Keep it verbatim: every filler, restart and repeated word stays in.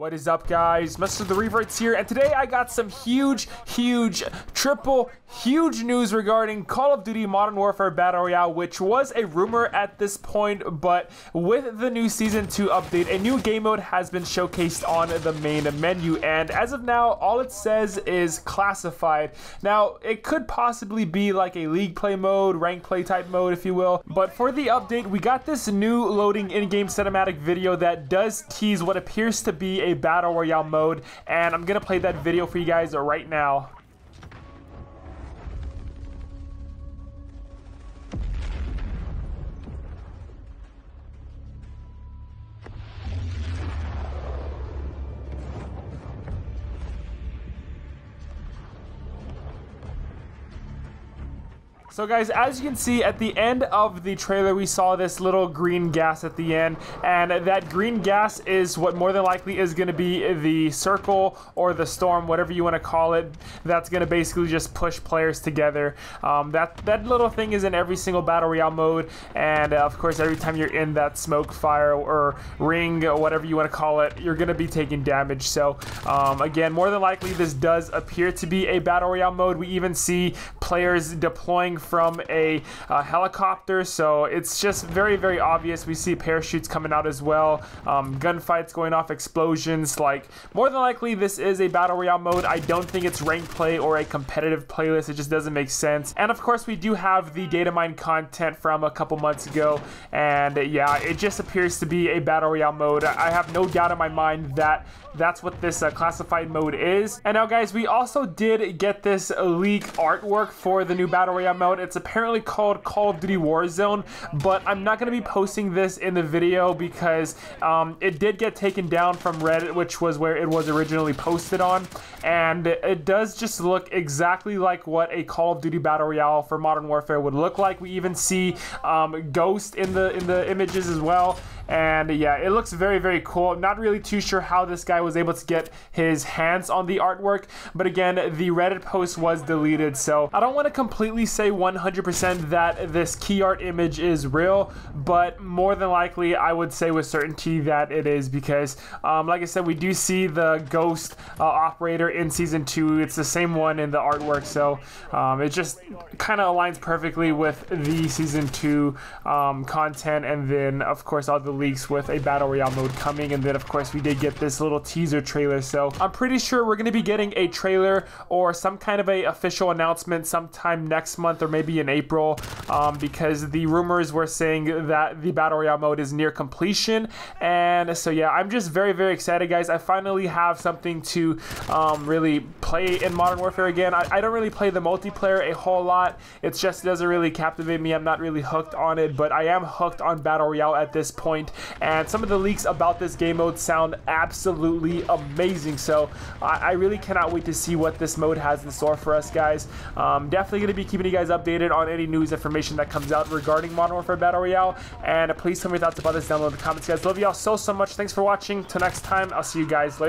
What is up, guys? MrTheRevertz here, and today I got some huge, huge, triple, huge news regarding Call of Duty Modern Warfare Battle Royale, which was a rumor at this point, but with the new Season two update, a new game mode has been showcased on the main menu, and as of now, all it says is classified. Now, it could possibly be like a league play mode, rank play type mode, if you will, but for the update, we got this new loading in-game cinematic video that does tease what appears to be a Battle Royale mode, and I'm gonna play that video for you guys right now. So guys, as you can see at the end of the trailer, we saw this little green gas at the end, and that green gas is what more than likely is going to be the circle or the storm, whatever you want to call it. That's going to basically just push players together. Um, that, that little thing is in every single Battle Royale mode, and of course every time you're in that smoke, fire, or ring, or whatever you want to call it, you're going to be taking damage. So um, again, more than likely this does appear to be a Battle Royale mode. We even see players deploying from a uh, helicopter, so it's just very, very obvious. We see parachutes coming out as well, um, gunfights going off, explosions. Like, more than likely this is a Battle Royale mode. I don't think it's ranked play or a competitive playlist. It just doesn't make sense. And of course we do have the data mine content from a couple months ago, and yeah, it just appears to be a Battle Royale mode. I have no doubt in my mind that that's what this uh, classified mode is. And now guys, we also did get this leak artwork for the new Battle Royale mode. It's apparently called Call of Duty Warzone, but I'm not going to be posting this in the video because um, it did get taken down from Reddit, which was where it was originally posted on, and it does just look exactly like what a Call of Duty Battle Royale for Modern Warfare would look like. We even see um, Ghost in the, in the images as well. And yeah, it looks very, very cool. I'm not really too sure how this guy was able to get his hands on the artwork, but again, the Reddit post was deleted, so I don't want to completely say one hundred percent that this key art image is real, but more than likely, I would say with certainty that it is, because um, like I said, we do see the Ghost uh, operator in Season two. It's the same one in the artwork, so um, it just kind of aligns perfectly with the Season two um, content, and then, of course, all the leaks with a Battle Royale mode coming. And then of course we did get this little teaser trailer, so I'm pretty sure we're going to be getting a trailer or some kind of a official announcement sometime next month or maybe in April, um, because the rumors were saying that the Battle Royale mode is near completion. And so yeah, I'm just very, very excited, guys. I finally have something to um, really play in Modern Warfare again. I, I don't really play the multiplayer a whole lot. It's just, it doesn't really captivate me. I'm not really hooked on it, but I am hooked on Battle Royale at this point. And some of the leaks about this game mode sound absolutely amazing, so I, I really cannot wait to see what this mode has in store for us, guys. Um, definitely going to be keeping you guys updated on any news information that comes out regarding Modern Warfare Battle Royale, and please tell me your thoughts about this down below in the comments, guys. Love y'all so, so much. Thanks for watching. Till next time, I'll see you guys later.